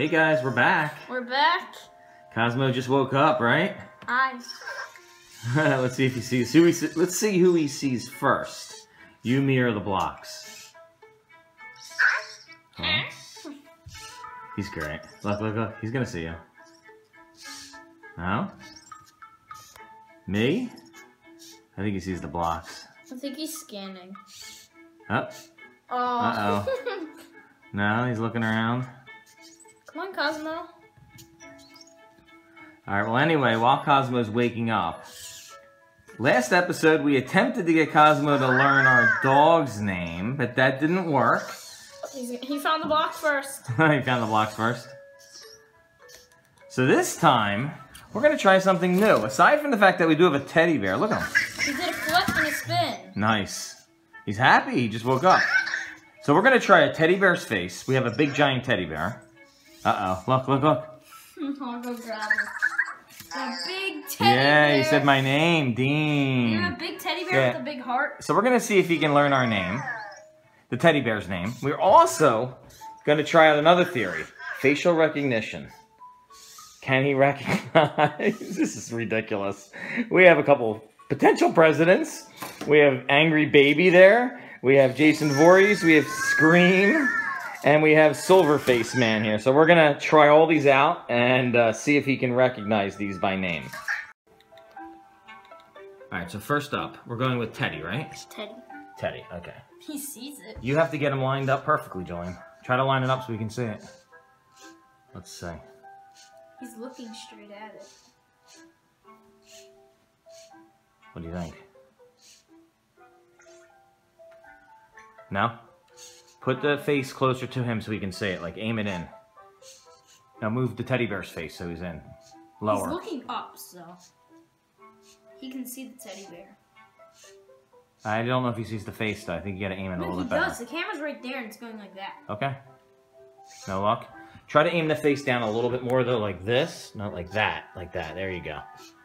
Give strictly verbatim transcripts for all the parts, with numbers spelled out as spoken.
Hey guys, we're back. We're back. Cozmo just woke up, right? Aye. Let's see if he sees who he see. Let's see who he sees first. You, me, or the blocks? Huh? He's great. Look, look, look. He's gonna see you. No? Me? I think he sees the blocks. I think he's scanning. Up. Oh. Uh oh. No, he's looking around. Come on, Cozmo. Alright, well anyway, while Cozmo's waking up, last episode we attempted to get Cozmo to learn our dog's name, but that didn't work. He's, he found the blocks first. He found the blocks first. So this time, we're going to try something new. Aside from the fact that we do have a teddy bear. Look at him. He did a flip and a spin. Nice. He's happy. He just woke up. So we're going to try a teddy bear's face. We have a big giant teddy bear. Uh-oh. Look, look, look. I'll go grab him. A big teddy yeah, bear. Yeah, he said my name, Dean. You have a big teddy bear yeah. with a big heart. So we're going to see if he can learn our name. The teddy bear's name. We're also going to try out another theory. Facial recognition. Can he recognize? This is ridiculous. We have a couple potential presidents. We have Angry Baby there. We have Jason Voorhees. We have Scream. And we have Silverface Man here. So we're going to try all these out and uh, see if he can recognize these by name. All right, so first up, we're going with Teddy, right? Teddy. Teddy, okay. He sees it. You have to get him lined up perfectly, Julian. Try to line it up so we can see it. Let's see. He's looking straight at it. What do you think? No? Put the face closer to him so we can see it. Like, aim it in. Now move the teddy bear's face so he's in. Lower. He's looking up, so he can see the teddy bear. I don't know if he sees the face, though. I think you gotta aim it a little bit better. He does. The camera's right there, and it's going like that. Okay. No luck. Try to aim the face down a little bit more, though, like this. Not like that. Like that. There you go.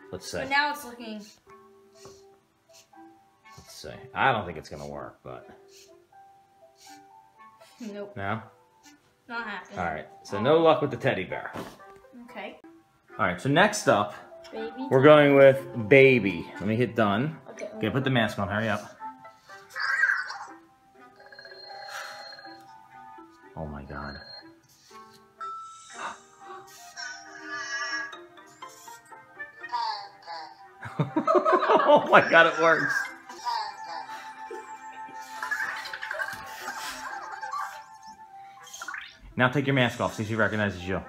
Let's see. But now it's looking... Let's see. I don't think it's gonna work, but... Nope. No? Not happening. Alright. So no luck with the teddy bear. Okay. Alright, so next up, baby we're going with Baby. Let me hit done. Okay, okay, put the mask on. Hurry up. Oh my god. Oh my god, it works. Now take your mask off, see if she recognizes you.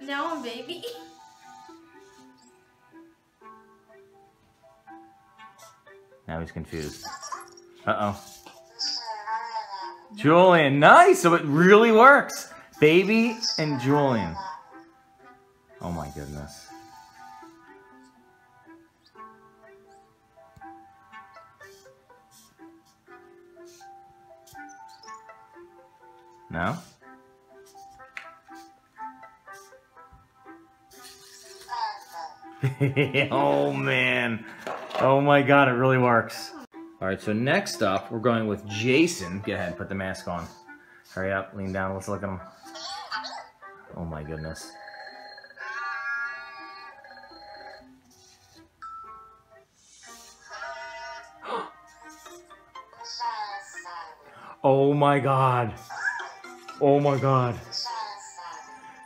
No, Baby. Now he's confused. Uh-oh. Julian, nice! So it really works! Baby and Julian. Oh my goodness. No? Oh man. Oh my god, it really works. Alright, so next up, we're going with Jason. Go ahead, put the mask on. Hurry up, lean down, let's look at him. Oh my goodness. Oh my god. Oh my god.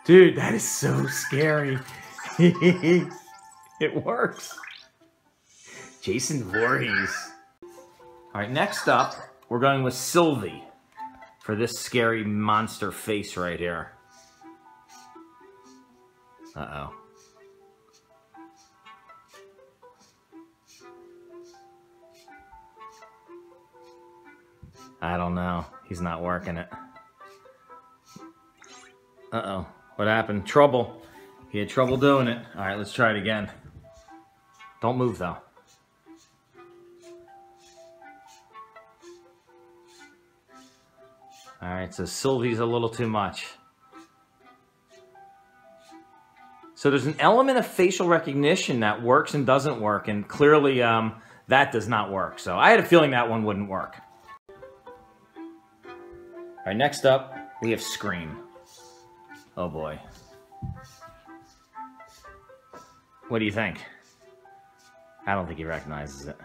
Dude, that is so scary. It works. Jason Voorhees. Alright, next up, we're going with Sylvie for this scary monster face right here. Uh-oh. I don't know. He's not working it. Uh-oh. What happened? Trouble. He had trouble doing it. Alright, let's try it again. Don't move, though. Alright, so Sylvie's a little too much. So there's an element of facial recognition that works and doesn't work, and clearly um, that does not work. So I had a feeling that one wouldn't work. All right, next up, we have Scream. Oh boy. What do you think? I don't think he recognizes it.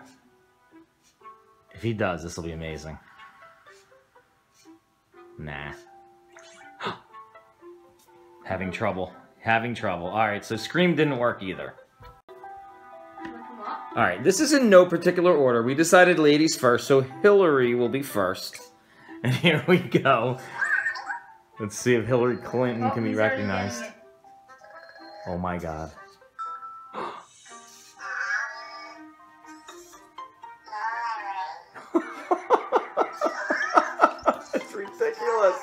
If he does, this will be amazing. Nah. Having trouble. Having trouble. Alright, so Scream didn't work either. Alright, this is in no particular order. We decided ladies first, so Hillary will be first. And here we go. Let's see if Hillary Clinton oh, can be recognized. Oh my god. It's ridiculous.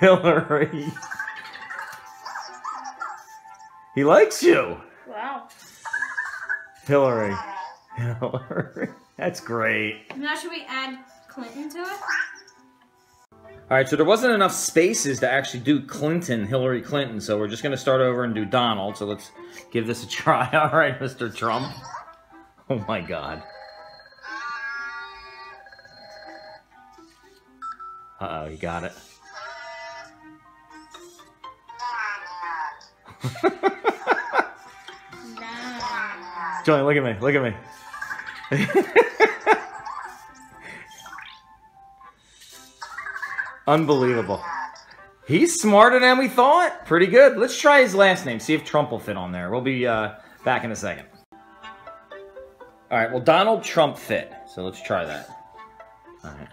Hillary. He likes you. Wow. Hillary. Hillary. That's great. Now should we add Clinton to it? Alright, so there wasn't enough spaces to actually do Clinton, Hillary Clinton, so we're just going to start over and do Donald, so let's give this a try. Alright, Mister Trump. Oh my god. Uh-oh, you got it. Joey, look at me, look at me. Unbelievable. He's smarter than we thought. Pretty good. Let's try his last name. See if Trump will fit on there. We'll be uh, back in a second. All right. Well, Donald Trump fit. So let's try that. All right.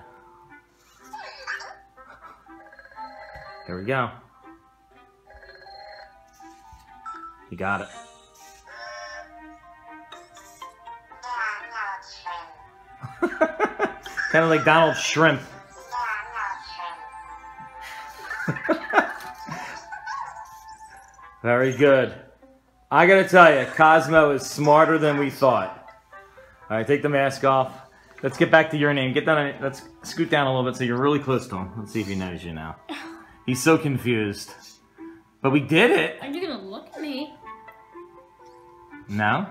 Here we go. You got it. Kind of like Donald Shrimp. Very good. I gotta tell you, Cozmo is smarter than we thought. All right, take the mask off. Let's get back to your name. Get down. Let's scoot down a little bit so you're really close to him. Let's see if he knows you now. He's so confused. But we did it. Are you gonna look at me? No.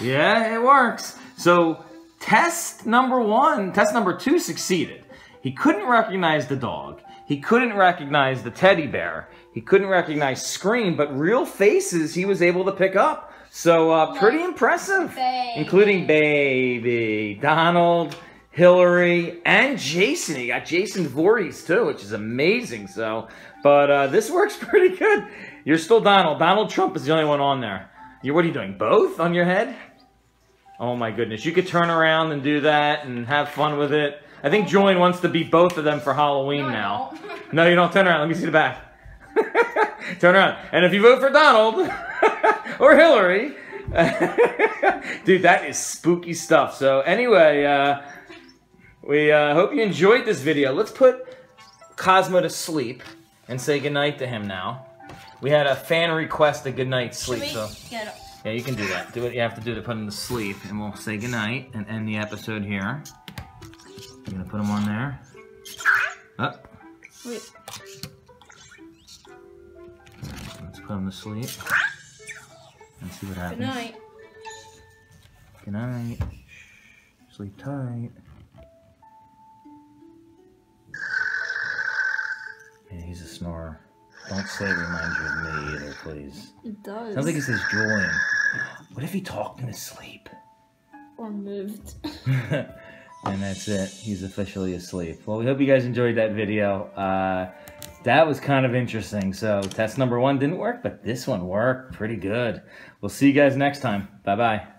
Yeah, it works. So. Test number one, test number two succeeded. He couldn't recognize the dog. He couldn't recognize the teddy bear. He couldn't recognize Scream, but real faces he was able to pick up. So uh, pretty impressive, baby. Including Baby, Donald, Hillary, and Jason. He got Jason Voorhees too, which is amazing. So, but uh, this works pretty good. You're still Donald. Donald Trump is the only one on there. You're, what are you doing, both on your head? Oh my goodness, you could turn around and do that and have fun with it. I think Julian wants to be both of them for Halloween no, now. No, you don't. Turn around. Let me see the back. Turn around. And if you vote for Donald or Hillary, dude, that is spooky stuff. So anyway, uh, we uh, hope you enjoyed this video. Let's put Cozmo to sleep and say goodnight to him now. We had a fan request a goodnight sleep. So. Get Yeah, you can do that. Do what you have to do to put him to sleep, and we'll say goodnight and end the episode here. I'm gonna put him on there. Up. Oh. Wait. Let's put him to sleep. And see what happens. Good night. Good night. Sleep tight. Yeah, he's a snorer. Don't say it reminds you of me either, please. It does. Sounds like he says Julian. What if he talked in his sleep? Or moved. And that's it. He's officially asleep. Well, we hope you guys enjoyed that video. Uh, that was kind of interesting. So test number one didn't work, but this one worked pretty good. We'll see you guys next time. Bye-bye.